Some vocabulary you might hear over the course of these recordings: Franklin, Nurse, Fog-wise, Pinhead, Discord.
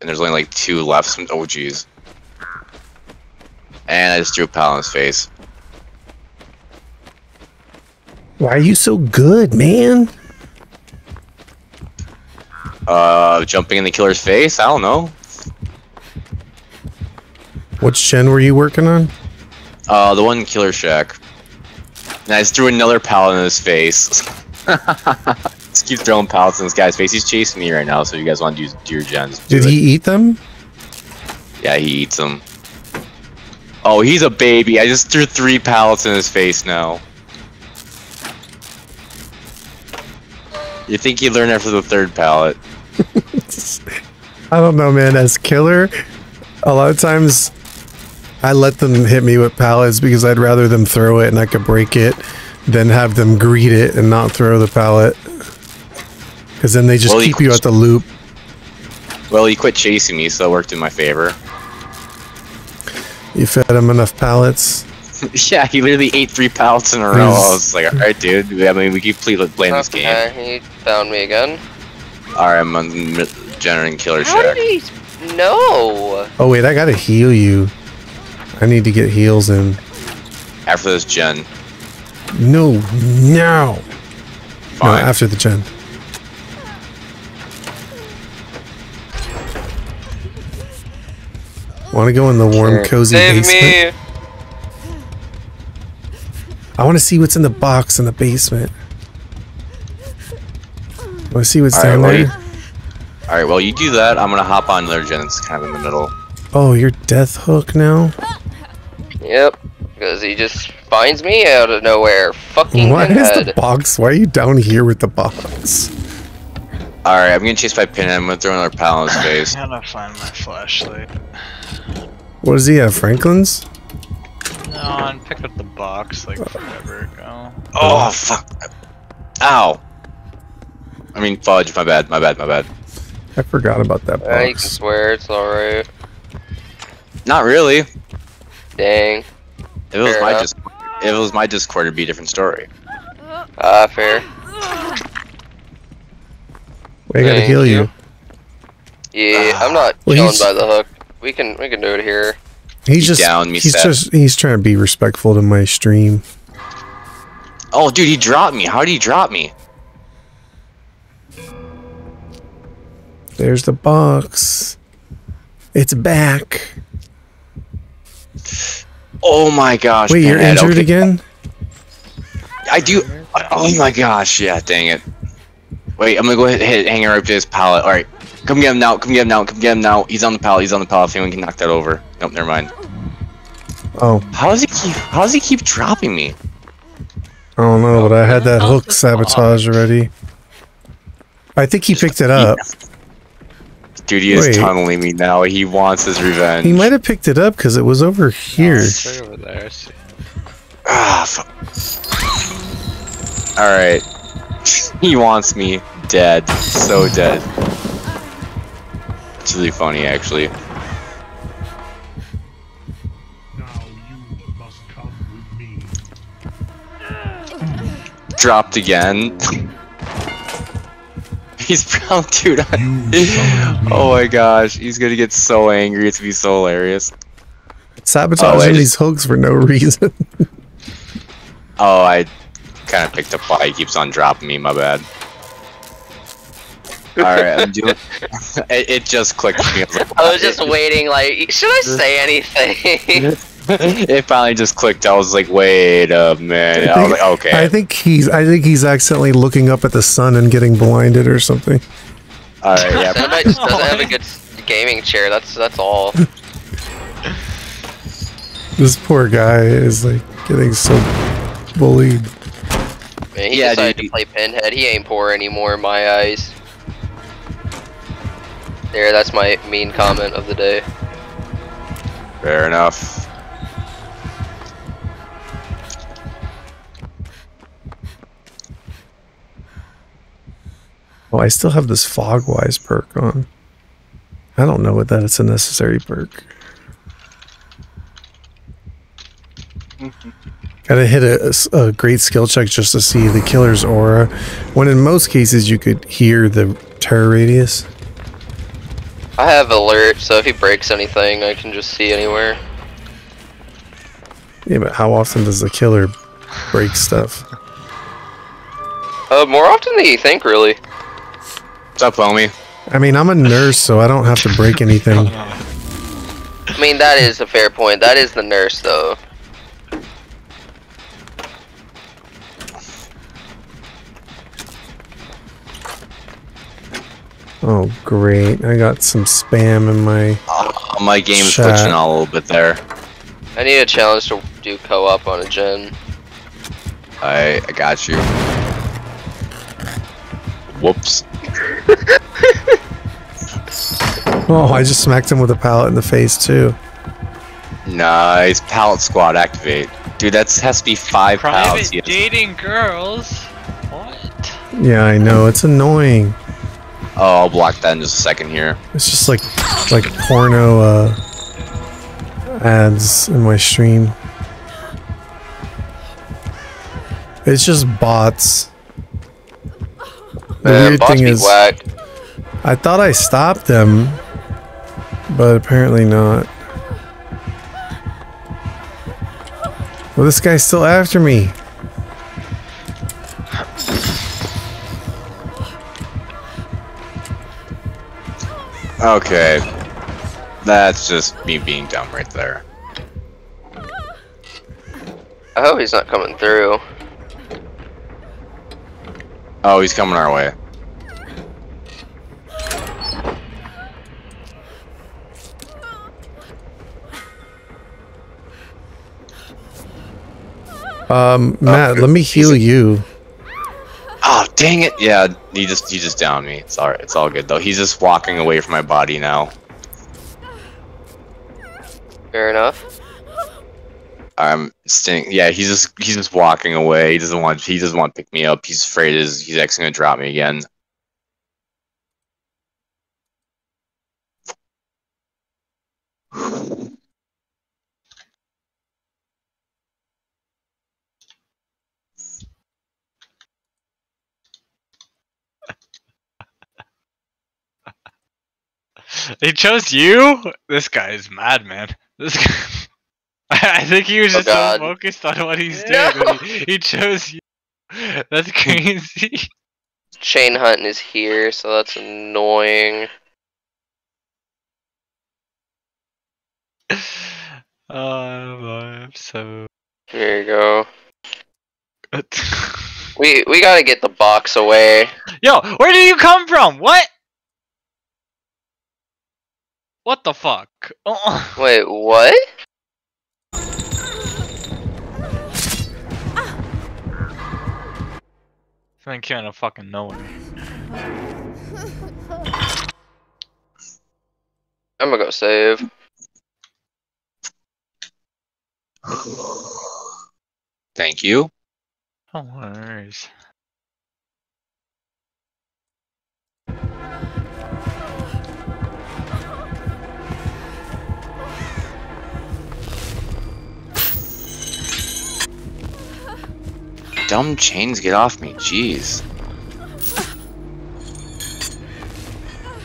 and there's only like two left. Oh jeez. And I just threw a pal in his face. Why are you so good, man? Jumping in the killer's face? I don't know. Which gen were you working on? The one Killer Shack. And I just threw another pallet in his face. Just keep throwing pallets in this guy's face. He's chasing me right now, so if you guys want to use deer gens. Did he eat them? Yeah, he eats them. Oh, he's a baby. I just threw 3 pallets in his face now. You think he learned after the 3rd pallet? I don't know, man. As killer, a lot of times I let them hit me with pallets because I'd rather them throw it and I could break it than have them greet it and not throw the pallet. Because then they just keep you at the loop. Well, he quit chasing me, so it worked in my favor. You fed him enough pallets? Yeah, he literally ate 3 pallets in a row. I was like, alright, dude. I mean, we keep playing this game. Okay, he found me again. Alright, I'm on generating Killer Shack. How did he... No! Oh, wait, I gotta heal you. I need to get heals in. After this gen. No, now! Fine. No, after the gen. Want to go in the warm, cozy basement? Save me! I want to see what's in the box in the basement. I want to see what's down there. Alright, well, you do that. I'm going to hop on another gen. It's kind of in the middle. Oh, you're Death Hook now? Yep, because he just finds me out of nowhere. Fucking Pinhead. Why is the box? Why are you down here with the box? Alright, I'm getting chased by Pinhead. I'm going to throw another pal in his face. I'm going to find my flashlight. What does he have? Franklin's? No, and picked up the box like forever ago. Oh, fuck. Ow. I mean, fudge. My bad, my bad, my bad. I forgot about that box. I can swear it's alright. Not really. Dang. If it was my Discord, if it was my Discord, it'd be a different story. Fair. Wait, I gotta heal you. Yeah, I'm not going by the hook. We can do it here. He's trying to be respectful to my stream. Oh, dude, he dropped me. How did he drop me? There's the box. It's back. Oh my gosh. Wait, you're injured again? I do. Oh my gosh. Yeah, dang it. Wait, I'm gonna go ahead and hang her up to his pallet. All right. Come get him now, come get him now, come get him now. He's on the pallet, he's on the pallet. If anyone can knock that over. Nope, never mind. Oh. How does he keep dropping me? I don't know, but I had that hook sabotage already. I think he picked it up. Dude, he is tunneling me now. He wants his revenge. He might have picked it up because it was over here. It's over there. Ah, fuck. Alright. He wants me dead. So dead. It's really funny, actually. Now you must come with me. Dropped again. He's brown, dude. Oh my gosh, he's gonna get so angry. It's gonna be so hilarious. Sabotaging these hooks for no reason. Oh, I kind of picked up why he keeps on dropping me. My bad. Alright, I'm doing it just clicked me. I was just waiting, like, should I say anything? It finally just clicked. I was like, wait a minute. I was like, okay. I think he's accidentally looking up at the sun and getting blinded or something. Alright, yeah. That just doesn't have a good gaming chair, that's all. This poor guy is like getting so bullied. Man, he decided to play Pinhead. He ain't poor anymore in my eyes. There, that's my mean comment of the day. Fair enough. Oh, I still have this Fog-wise perk on. I don't know what that is. It's a necessary perk. Gotta hit a great skill check just to see the killer's aura, when in most cases you could hear the terror radius. I have alert, so if he breaks anything, I can just see anywhere. Yeah, but how often does the killer break stuff? More often than you think, really. What's up, homie? I mean, I'm a nurse, so I don't have to break anything. I mean, that is a fair point. That is the nurse, though. Oh great! I got some spam in my. My game's glitching out a little bit there. I need a challenge to do co-op on a gen. I got you. Whoops. Oh, I just smacked him with a pallet in the face too. Nice pallet squad activate, dude. That has to be 5 pallets. Private dating girls. What? Yeah, I know. It's annoying. Oh, I'll block that in just a second here. It's just like porno ads in my stream. It's just bots. The weird thing is, I thought I stopped them, but apparently not. Well, this guy's still after me. Okay, that's just me being dumb right there. I hope he's not coming through. Oh, he's coming our way. Matt, let me heal you. Oh, dang it! Yeah, he just downed me. It's all right. It's all good though. He's just walking away from my body now. Fair enough. I'm staying. Yeah, he's just walking away. He doesn't want to pick me up. He's afraid he's actually gonna drop me again. They chose you? This guy is mad, man. This guy... I think he was just so focused on what he's doing. He chose you. That's crazy. Chain hunting is here, so that's annoying. I'm so... Here you go. we gotta get the box away. Yo, where did you come from? What? What the fuck? Oh. Wait, what? This man came out of fucking nowhere. I'm gonna go save. Thank you. No worries. Dumb chains, get off me, jeez.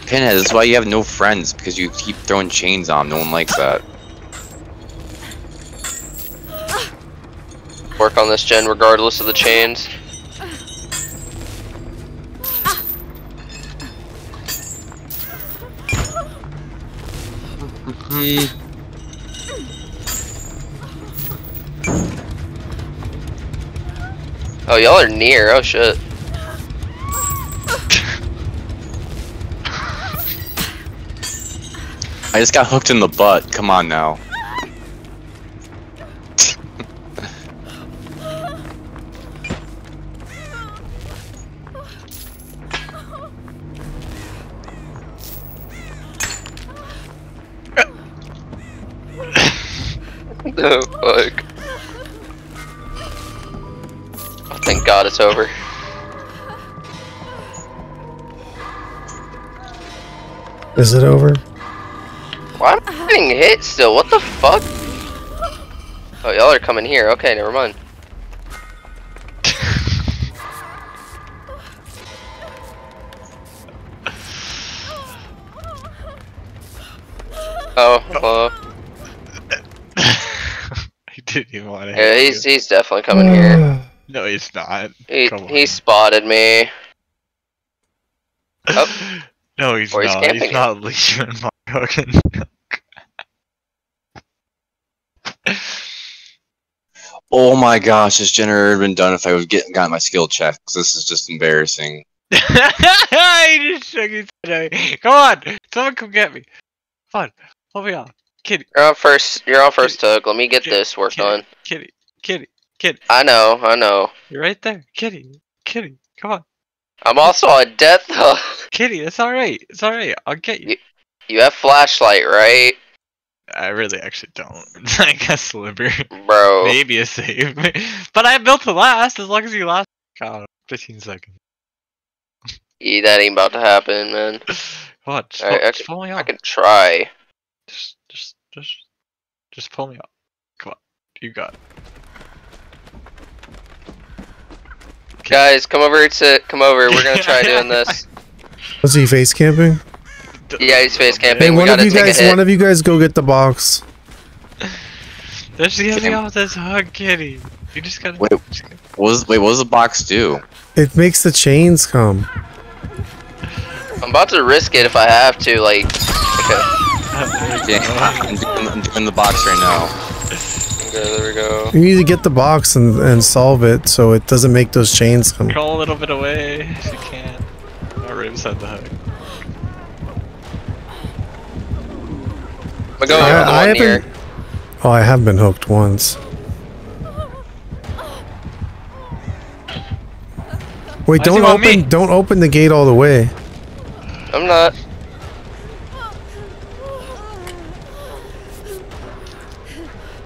Pinhead, that's why you have no friends, because you keep throwing chains on, no one likes that. Work on this gen regardless of the chains. Oh, y'all are near. Oh, shit. I just got hooked in the butt. Come on now. No, fuck. Thank God it's over. Is it over? Why am I getting hit still? What the fuck? Oh, y'all are coming here. Okay, never mind. Oh, hello. He didn't even want to hit you. He's definitely coming here. No, he's not. He spotted me. Oh. No, he's or not. He's not leaving my fucking. Oh my gosh, this generator would have been done if I would got my skill checks. This is just embarrassing. He just shook his head at me. Come on, someone come get me. Come on, help me out. Kitty. You're on first. You're on first, Tug. Let me get this worked on. Kitty, kitty, kitty. I know, I know. You're right there, kitty, kitty. Come on. I'm also on death though. Kitty, it's all right. It's all right. I'll get you. You have flashlight, right? I really actually don't. I guess Liber. Bro. Maybe a save. But I built to last as long as you last. God, 15 seconds. Yeah, that ain't about to happen, man. What? Just pull, right, pull me up. I can try. Just pull me up. Come on, you got it. Okay. Guys, come over to We're gonna try doing this. Was he face camping? Yeah, he's face camping. Hey, one of you guys go get the box. There she is off this hug, kitty. You just gotta. Wait, what does the box do? It makes the chains come. I'm about to risk it if I have to. Like, okay. I'm doing the box right now. Okay, there we go. You need to get the box and solve it so it doesn't make those chains come. Crawl a little bit away. She can't. Not right beside the hug. I have been hooked once. Wait, don't open the gate all the way. I'm not.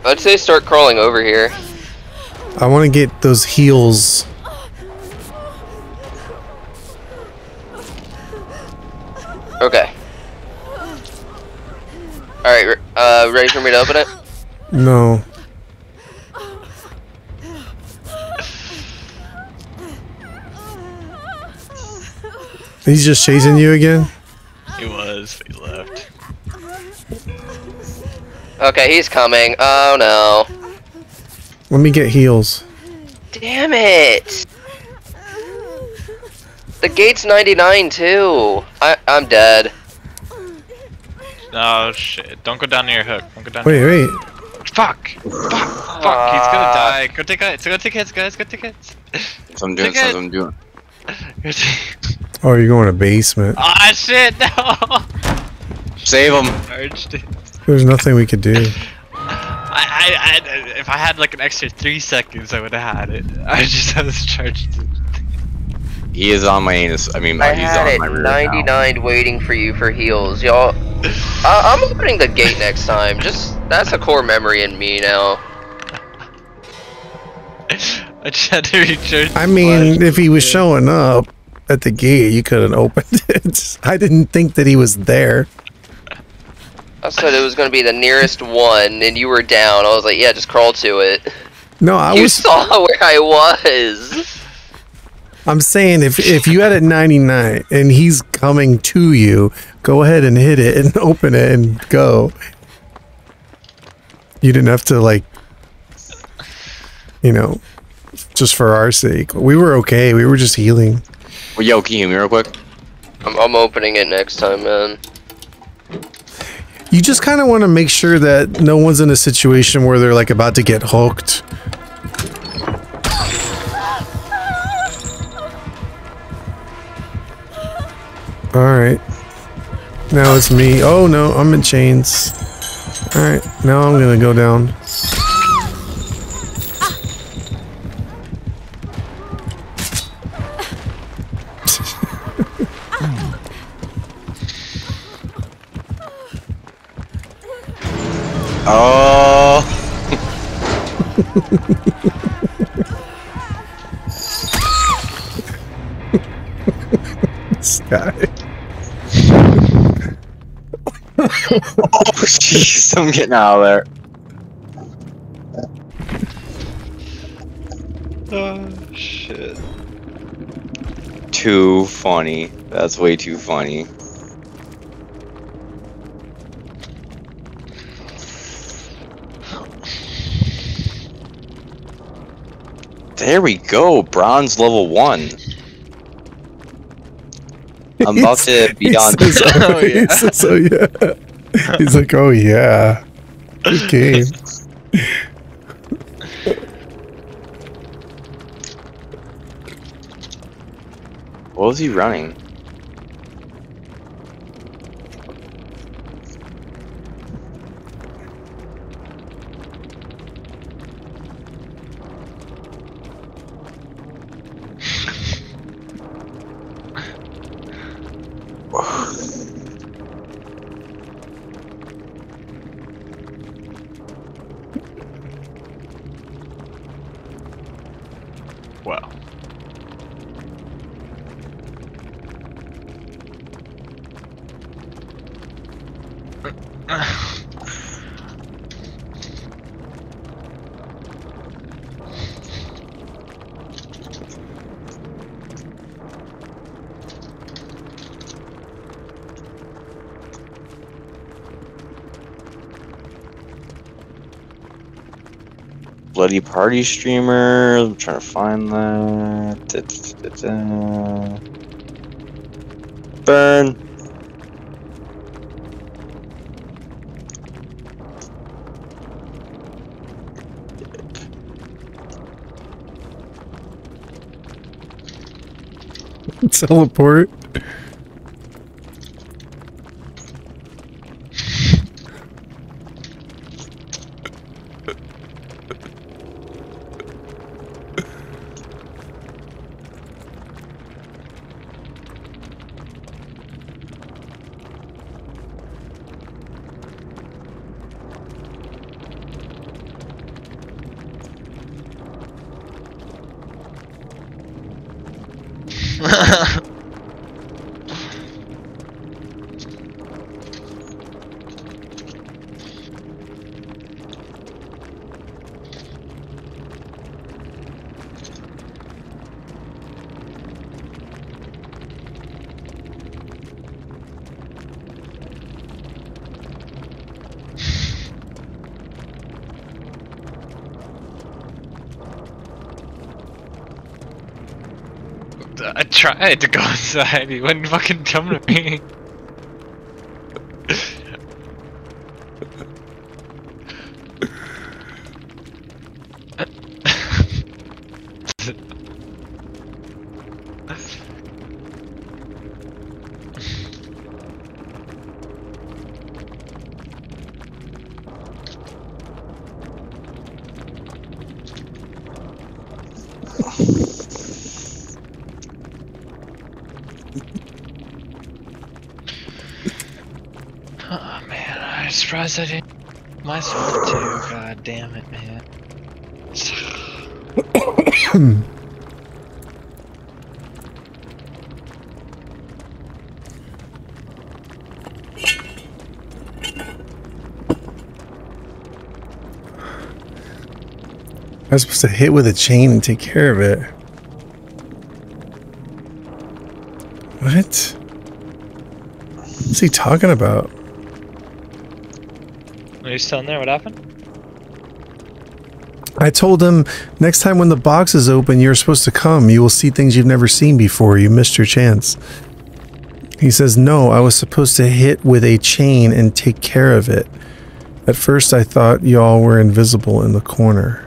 I'd say start crawling over here. I want to get those heels. Okay. Alright, ready for me to open it? No. He's just chasing you again? He was, he left. Okay, he's coming. Oh no. Let me get heals. Damn it! The gate's 99 too. I'm dead. Oh shit, don't go down near your hook. Don't go down near your hook. Wait. Fuck! Fuck! Fuck! He's gonna die. Go take hits. Go take hits, guys. Go take hits. That's what I'm doing. That's what I'm doing. Oh, you're going to basement. Ah, shit, no! Save him. There's nothing we could do. If I had like an extra 3 seconds, I would have had it. I just was charged. He is on my anus. I mean, he's on my rear now. I had it 99 waiting for you for heals, y'all. I'm opening the gate next time. Just that's a core memory in me now. I just had to recharge. I mean, if he was showing up at the gate, you couldn't open it. I didn't think that he was there. I said it was going to be the nearest one, and you were down. I was like, yeah, just crawl to it. No, you saw where I was. I'm saying if you had it 99 and he's coming to you, go ahead and hit it and open it and go. You didn't have to, like, you know, just for our sake. We were okay. We were just healing. Well, yo, can you hear me real quick? I'm opening it next time, man. You just kind of want to make sure that no one's in a situation where they're, like, about to get hooked. Alright. Now it's me. Oh no, I'm in chains. Alright, now I'm gonna go down. Oh! This guy. Oh jeez, I'm getting out of there. Oh shit. Too funny. That's way too funny. There we go, bronze level 1. I'm about to be on. He says, oh, yeah. He says, oh yeah. He's like, oh yeah. Good game. What was he running? Wow. Bloody party streamer. I'm trying to find that. Burn. Teleport. I tried to go inside, he wouldn't fucking come to me. Surprised I didn't myself too, god damn it, man. I was supposed to hit with a chain and take care of it. What? What's he talking about? Are you still in there? What happened? I told him, next time when the box is open, you're supposed to come. You will see things you've never seen before. You missed your chance. He says, no, I was supposed to hit with a chain and take care of it. At first, I thought y'all were invisible in the corner.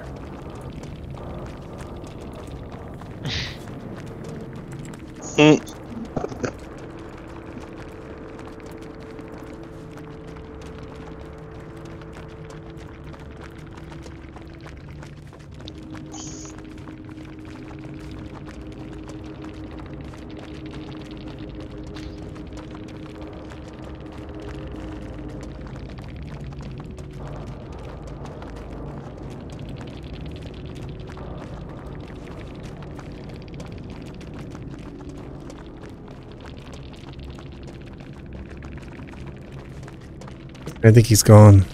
I think he's gone.